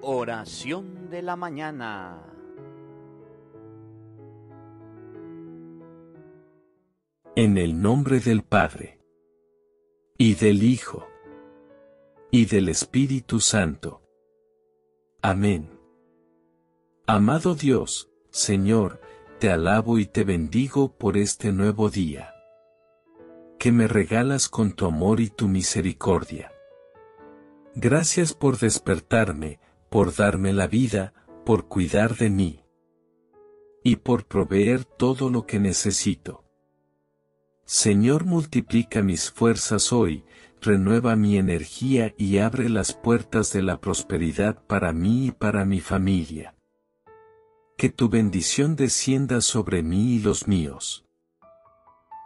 Oración de la mañana. En el nombre del Padre, y del Hijo, y del Espíritu Santo. Amén. Amado Dios, Señor, te alabo y te bendigo por este nuevo día que me regalas con tu amor y tu misericordia. Gracias por despertarme, por darme la vida, por cuidar de mí y por proveer todo lo que necesito. Señor, multiplica mis fuerzas hoy, renueva mi energía y abre las puertas de la prosperidad para mí y para mi familia. Que tu bendición descienda sobre mí y los míos.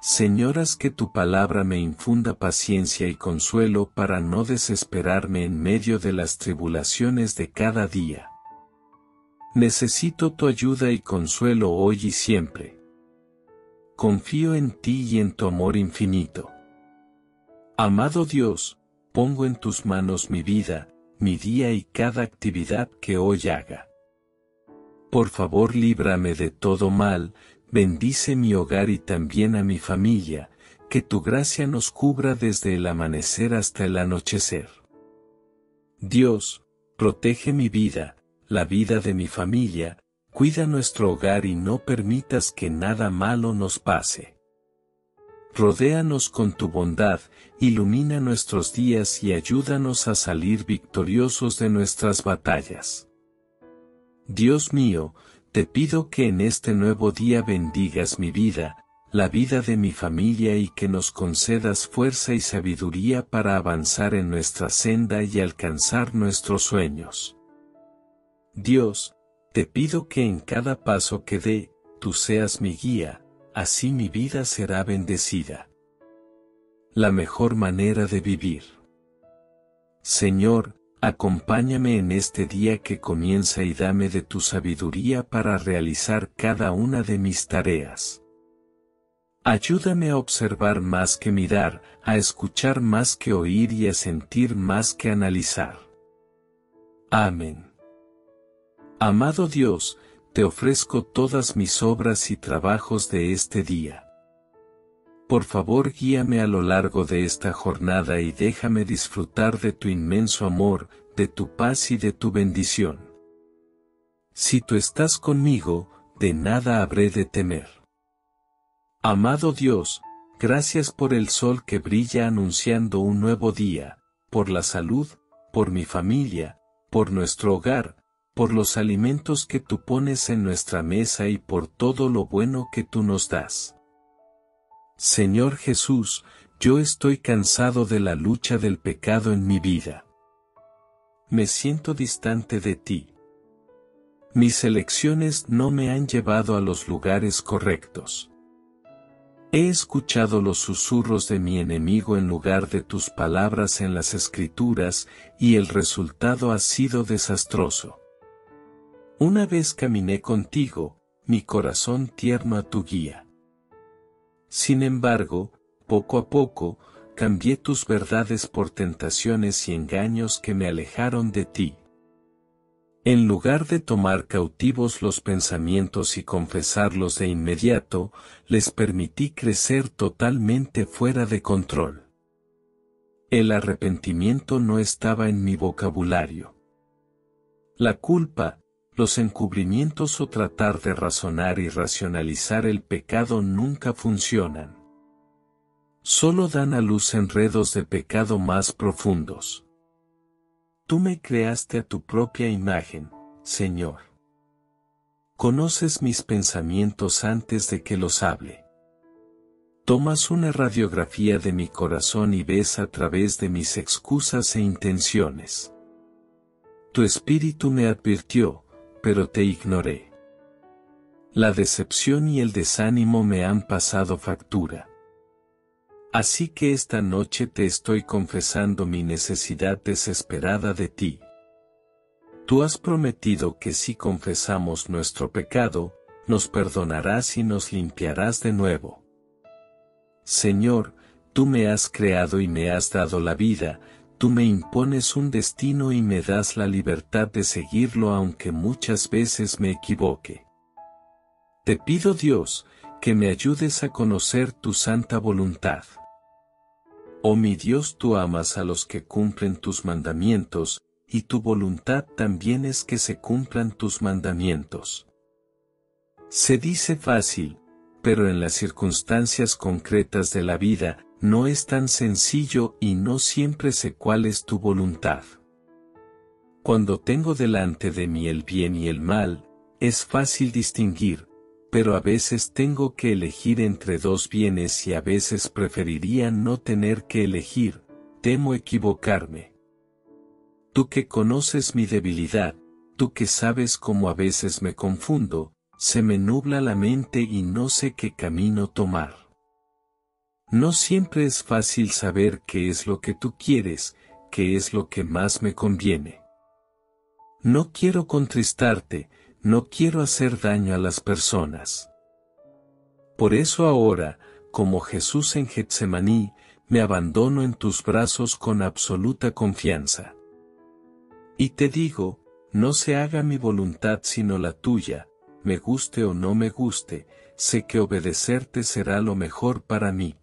Señor, haz que tu palabra me infunda paciencia y consuelo para no desesperarme en medio de las tribulaciones de cada día. Necesito tu ayuda y consuelo hoy y siempre. Confío en ti y en tu amor infinito. Amado Dios, pongo en tus manos mi vida, mi día y cada actividad que hoy haga. Por favor, líbrame de todo mal, bendice mi hogar y también a mi familia, que tu gracia nos cubra desde el amanecer hasta el anochecer. Dios, protege mi vida, la vida de mi familia, cuida nuestro hogar y no permitas que nada malo nos pase. Rodéanos con tu bondad, ilumina nuestros días y ayúdanos a salir victoriosos de nuestras batallas. Dios mío, te pido que en este nuevo día bendigas mi vida, la vida de mi familia y que nos concedas fuerza y sabiduría para avanzar en nuestra senda y alcanzar nuestros sueños. Dios, te pido que en cada paso que dé, tú seas mi guía, así mi vida será bendecida. La mejor manera de vivir. Señor, acompáñame en este día que comienza y dame de tu sabiduría para realizar cada una de mis tareas. Ayúdame a observar más que mirar, a escuchar más que oír y a sentir más que analizar. Amén. Amado Dios, te ofrezco todas mis obras y trabajos de este día. Por favor, guíame a lo largo de esta jornada y déjame disfrutar de tu inmenso amor, de tu paz y de tu bendición. Si tú estás conmigo, de nada habré de temer. Amado Dios, gracias por el sol que brilla anunciando un nuevo día, por la salud, por mi familia, por nuestro hogar, por los alimentos que tú pones en nuestra mesa y por todo lo bueno que tú nos das. Señor Jesús, yo estoy cansado de la lucha del pecado en mi vida. Me siento distante de ti. Mis elecciones no me han llevado a los lugares correctos. He escuchado los susurros de mi enemigo en lugar de tus palabras en las Escrituras, y el resultado ha sido desastroso. Una vez caminé contigo, mi corazón tierno a tu guía. Sin embargo, poco a poco, cambié tus verdades por tentaciones y engaños que me alejaron de ti. En lugar de tomar cautivos los pensamientos y confesarlos de inmediato, les permití crecer totalmente fuera de control. El arrepentimiento no estaba en mi vocabulario. La culpa, los encubrimientos o tratar de razonar y racionalizar el pecado nunca funcionan. Solo dan a luz enredos de pecado más profundos. Tú me creaste a tu propia imagen, Señor. Conoces mis pensamientos antes de que los hable. Tomas una radiografía de mi corazón y ves a través de mis excusas e intenciones. Tu espíritu me advirtió, pero te ignoré. La decepción y el desánimo me han pasado factura. Así que esta noche te estoy confesando mi necesidad desesperada de ti. Tú has prometido que si confesamos nuestro pecado, nos perdonarás y nos limpiarás de nuevo. Señor, tú me has creado y me has dado la vida, Tú me impones un destino y me das la libertad de seguirlo aunque muchas veces me equivoque. Te pido, Dios, que me ayudes a conocer tu santa voluntad. Oh mi Dios, tú amas a los que cumplen tus mandamientos, y tu voluntad también es que se cumplan tus mandamientos. Se dice fácil, pero en las circunstancias concretas de la vida, no es tan sencillo y no siempre sé cuál es tu voluntad. Cuando tengo delante de mí el bien y el mal, es fácil distinguir, pero a veces tengo que elegir entre dos bienes y a veces preferiría no tener que elegir, temo equivocarme. Tú que conoces mi debilidad, tú que sabes cómo a veces me confundo, se me nubla la mente y no sé qué camino tomar. No siempre es fácil saber qué es lo que tú quieres, qué es lo que más me conviene. No quiero contristarte, no quiero hacer daño a las personas. Por eso ahora, como Jesús en Getsemaní, me abandono en tus brazos con absoluta confianza. Y te digo, no se haga mi voluntad sino la tuya, me guste o no me guste, sé que obedecerte será lo mejor para mí.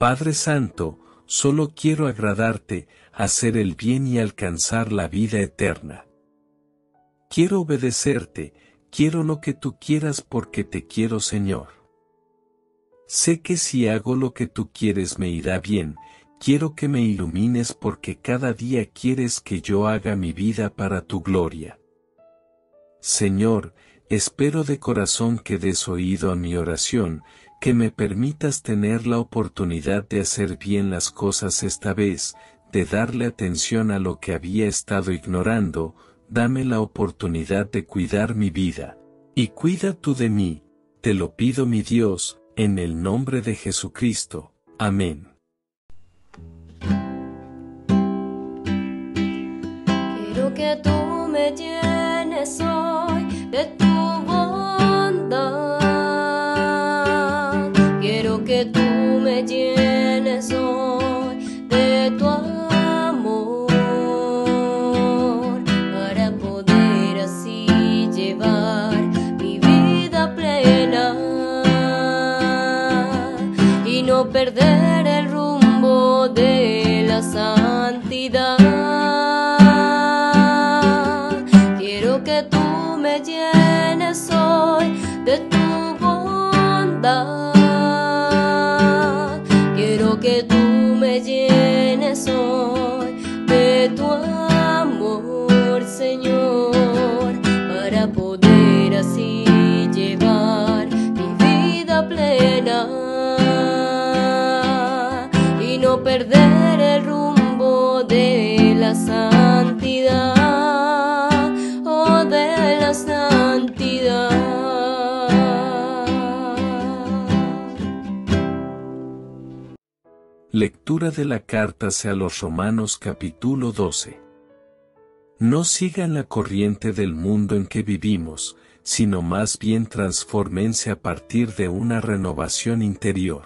Padre Santo, solo quiero agradarte, hacer el bien y alcanzar la vida eterna. Quiero obedecerte, quiero lo que tú quieras porque te quiero, Señor. Sé que si hago lo que tú quieres me irá bien, quiero que me ilumines porque cada día quieres que yo haga mi vida para tu gloria. Señor, espero de corazón que des oído a mi oración, que me permitas tener la oportunidad de hacer bien las cosas esta vez, de darle atención a lo que había estado ignorando. Dame la oportunidad de cuidar mi vida, y cuida tú de mí, te lo pido mi Dios, en el nombre de Jesucristo. Amén. Quiero que tú me llenes hoy de tu bondad. Que tú me llenes hoy de tu amor, para poder así llevar mi vida plena y no perder el rumbo de la santidad. Quiero que tú me llenes hoy de tu bondad. Que tú me llenes hoy de tu amor, Señor, para poder así llevar mi vida plena y no perder el rumbo de la santidad, oh, de la santidad. Lectura de la carta a los Romanos capítulo 12. No sigan la corriente del mundo en que vivimos, sino más bien transfórmense a partir de una renovación interior.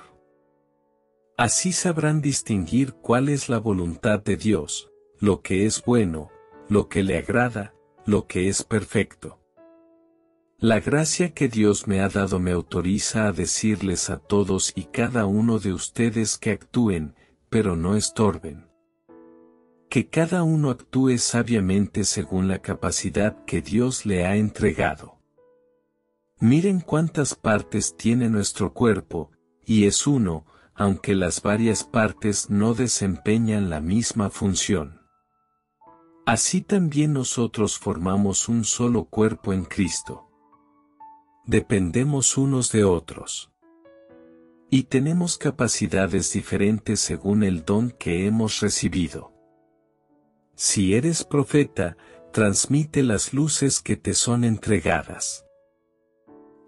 Así sabrán distinguir cuál es la voluntad de Dios, lo que es bueno, lo que le agrada, lo que es perfecto. La gracia que Dios me ha dado me autoriza a decirles a todos y cada uno de ustedes que actúen, pero no estorben. Que cada uno actúe sabiamente según la capacidad que Dios le ha entregado. Miren cuántas partes tiene nuestro cuerpo, y es uno, aunque las varias partes no desempeñan la misma función. Así también nosotros formamos un solo cuerpo en Cristo. Dependemos unos de otros. Y tenemos capacidades diferentes según el don que hemos recibido. Si eres profeta, transmite las luces que te son entregadas.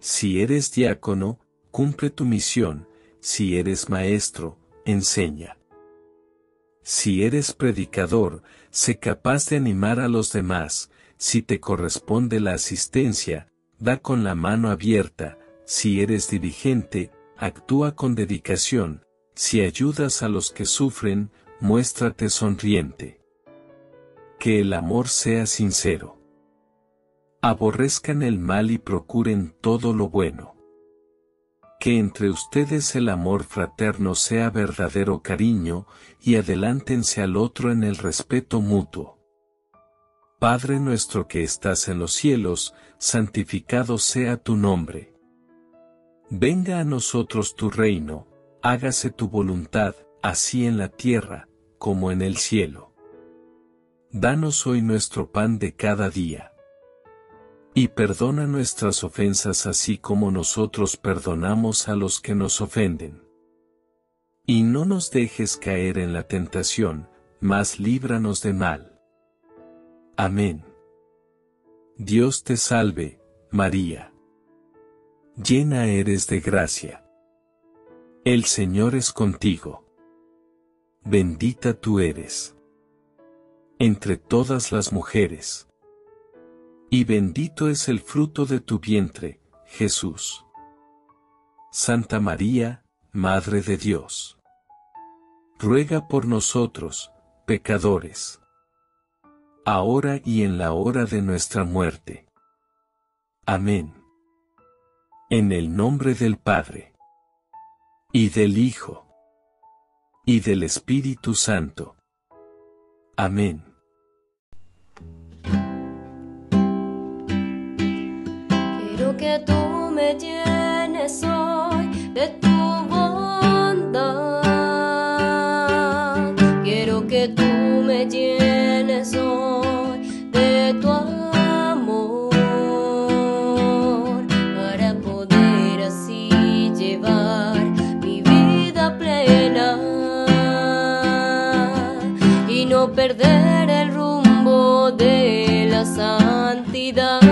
Si eres diácono, cumple tu misión. Si eres maestro, enseña. Si eres predicador, sé capaz de animar a los demás. Si te corresponde la asistencia, da con la mano abierta. Si eres dirigente, actúa con dedicación. Si ayudas a los que sufren, muéstrate sonriente. Que el amor sea sincero. Aborrezcan el mal y procuren todo lo bueno. Que entre ustedes el amor fraterno sea verdadero cariño, y adelántense al otro en el respeto mutuo. Padre nuestro que estás en los cielos, santificado sea tu nombre. Venga a nosotros tu reino, hágase tu voluntad, así en la tierra, como en el cielo. Danos hoy nuestro pan de cada día. Y perdona nuestras ofensas así como nosotros perdonamos a los que nos ofenden. Y no nos dejes caer en la tentación, mas líbranos de mal. Amén. Dios te salve, María. Llena eres de gracia. El Señor es contigo. Bendita tú eres entre todas las mujeres. Y bendito es el fruto de tu vientre, Jesús. Santa María, Madre de Dios, ruega por nosotros, pecadores, ahora y en la hora de nuestra muerte. Amén. En el nombre del Padre, y del Hijo, y del Espíritu Santo. Amén. Que tú me llenes hoy de tu bondad. Quiero que tú me llenes hoy de tu amor, para poder así llevar mi vida plena y no perder el rumbo de la santidad.